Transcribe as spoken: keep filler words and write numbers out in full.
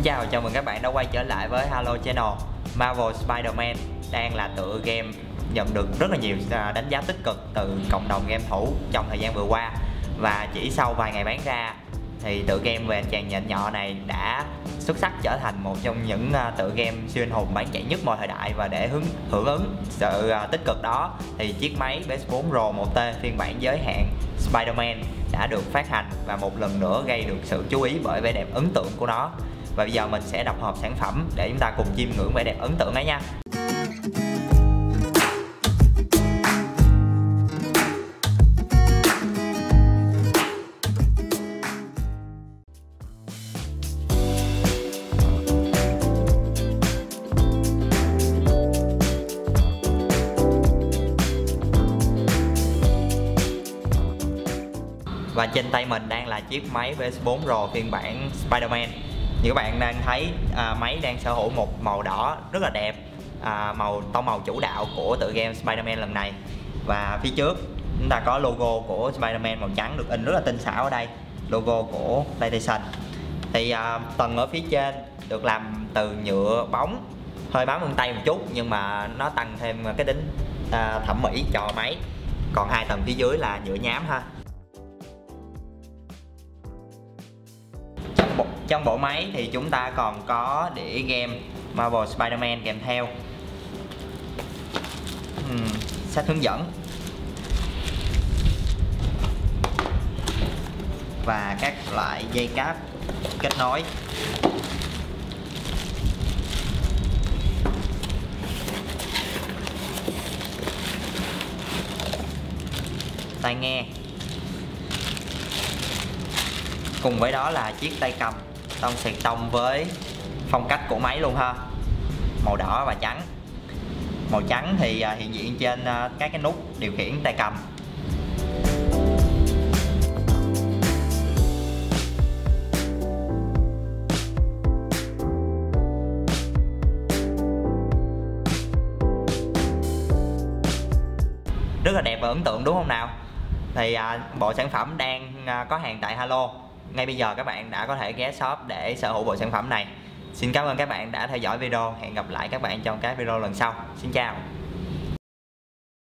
Xin chào và chào mừng các bạn đã quay trở lại với Halo Channel. Marvel's Spider-Man đang là tựa game nhận được rất là nhiều đánh giá tích cực từ cộng đồng game thủ trong thời gian vừa qua. Và chỉ sau vài ngày bán ra thì tựa game về chàng nhện nhọ này đã xuất sắc trở thành một trong những tựa game siêu anh hùng bán chạy nhất mọi thời đại. Và để hướng, hưởng ứng sự tích cực đó thì chiếc máy pê ét bốn Pro một T phiên bản giới hạn Spider-Man đã được phát hành và một lần nữa gây được sự chú ý bởi vẻ đẹp ấn tượng của nó. Và bây giờ mình sẽ đọc hộp sản phẩm để chúng ta cùng chiêm ngưỡng vẻ đẹp ấn tượng ấy nha. Và trên tay mình đang là chiếc máy pê ét bốn Pro phiên bản Spider-Man. Như các bạn đang thấy, à, máy đang sở hữu một màu đỏ rất là đẹp, à, màu tông màu chủ đạo của tựa game Spider-Man lần này. Và phía trước chúng ta có logo của Spider-Man màu trắng được in rất là tinh xảo ở đây, logo của PlayStation. Thì à, tầng ở phía trên được làm từ nhựa bóng, hơi bám vân tay một chút nhưng mà nó tăng thêm cái tính à, thẩm mỹ cho máy. Còn hai tầng phía dưới là nhựa nhám ha. Trong bộ máy thì chúng ta còn có đĩa game Marvel Spider-Man kèm theo, uhm, sách hướng dẫn và các loại dây cáp kết nối. Tai nghe. Cùng với đó là chiếc tay cầm tông xì tông với phong cách của máy luôn ha, màu đỏ và trắng. Màu trắng thì hiện diện trên các cái nút điều khiển tay cầm. Rất là đẹp và ấn tượng đúng không nào? Thì bộ sản phẩm đang có hàng tại Halo. Ngay bây giờ các bạn đã có thể ghé shop để sở hữu bộ sản phẩm này. Xin cảm ơn các bạn đã theo dõi video. Hẹn gặp lại các bạn trong các video lần sau. Xin chào.